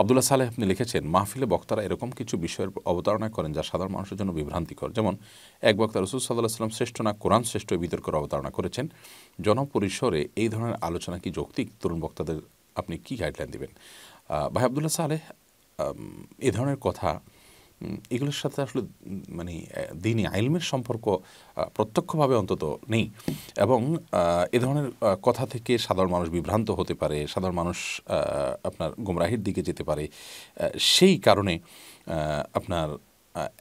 আবদুল্লাহ সালেহ আপনি লিখেছেন, মাহফিলে বক্তারা এরকম কিছু বিষয়ের অবতারণা করেন যা সাধারণ মানুষের জন্য বিভ্রান্তিকর। যেমন এক বক্তা রাসূল সাল্লাল্লাহু আলাইহি ওয়াসাল্লাম শ্রেষ্ঠ না কোরআন শ্রেষ্ঠ বিতর্কের অবতারণা করেছেন। জনপরিসরে এই ধরনের আলোচনা কি যৌক্তিক? তরুণ বক্তাদের আপনি কি গাইডলাইন দিবেন? ভাই আবদুল্লাহ সালেহ, এই ধরনের কথা এগুলোর সাথে আসলে মানে দ্বীনি ইলমের সম্পর্ক প্রত্যক্ষভাবে অন্তত নেই, এবং এ ধরনের কথা থেকে সাধারণ মানুষ বিভ্রান্ত হতে পারে, সাধারণ মানুষ আপনার গোমরাহির দিকে যেতে পারে। সেই কারণে আপনার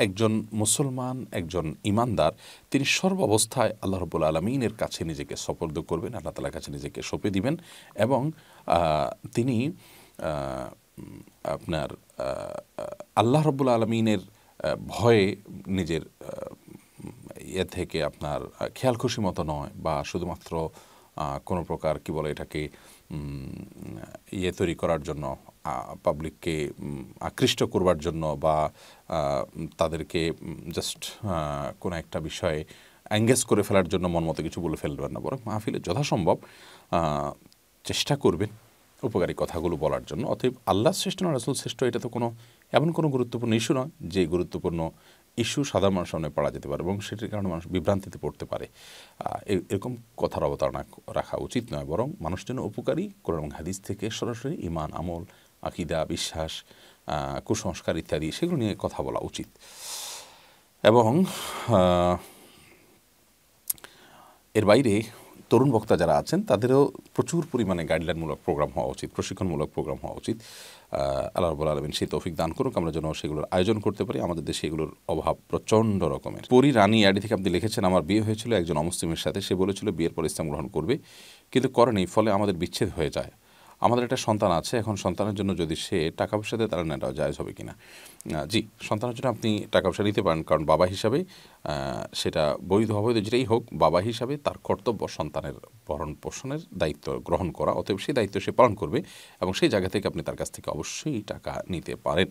একজন মুসলমান, একজন ইমানদার, তিনি সর্বাবস্থায় আল্লাহ রাব্বুল আলামিনের কাছে নিজেকে সোপর্দ করবেন, আল্লাহ তাআলার কাছে নিজেকে সঁপে দিবেন, এবং তিনি আপনার আল্লাহ রাব্বুল আলামিনের ভয়ে নিজের ইয়ে থেকে আপনার খেয়াল খুশি মতো নয়, বা শুধুমাত্র কোনো প্রকার কি বলে এটাকে ইয়ে তৈরি করার জন্য, পাবলিককে আকৃষ্ট করবার জন্য, বা তাদেরকে জাস্ট কোনো একটা বিষয়ে এঙ্গেজ করে ফেলার জন্য মন মতো কিছু বলে ফেলবেন না, বরং মাহফিলে যথাসম্ভব চেষ্টা করবেন উপকারী কথাগুলো বলার জন্য। অতএব আল্লাহ শ্রেষ্ঠ না রাসূল শ্রেষ্ঠ, এটা তো কোনো এমন কোনো গুরুত্বপূর্ণ ইস্যু নয় যে গুরুত্বপূর্ণ ইস্যু সাধারণ মানুষের সামনে পড়া যেতে পারে এবং সেটির কারণে মানুষ বিভ্রান্তিতে পড়তে পারে। এরকম কথার অবতারণা রাখা উচিত নয়, বরং মানুষের জন্য উপকারী কোরআন এবং হাদিস থেকে সরাসরি ইমান, আমল, আকীদা, বিশ্বাস, কুসংস্কার ইত্যাদি সেগুলো নিয়ে কথা বলা উচিত। এবং এর বাইরে তরুণ বক্তা যারা আছেন তাদেরও প্রচুর পরিমাণে গাইডলাইনমূলক প্রোগ্রাম হওয়া উচিত, প্রশিক্ষণমূলক প্রোগ্রাম হওয়া উচিত। আল্লাহ রাব্বুল আলামিন সেই তৌফিক দান করুক আমরা যেন সেগুলোর আয়োজন করতে পারি। আমাদের দেশে এগুলোর অভাব প্রচণ্ড রকমের। পরি রানী আইডি থেকে আপনি লিখেছেন, আমার বিয়ে হয়েছিল একজন অমুসলিমের সাথে। সে বলেছিল বিয়ের পর ইসলাম গ্রহণ করবে, কিন্তু করেনি, ফলে আমাদের বিচ্ছেদ হয়ে যায়। আমাদের একটা সন্তান আছে, এখন সন্তানের জন্য যদি সে টাকা পয়সা দেয় তাহলে নেওয়া জায়েজ হবে কিনা? জি, সন্তানের জন্য আপনি টাকা পয়সা নিতে পারেন, কারণ বাবা হিসাবে সেটা বৈধ অবৈধ যেটাই হোক, বাবা হিসাবে তার কর্তব্য সন্তানের ভরণ পোষণের দায়িত্ব গ্রহণ করা। অতএব সেই দায়িত্ব সে পালন করবে এবং সেই জায়গা থেকে আপনি তার কাছ থেকে অবশ্যই টাকা নিতে পারেন।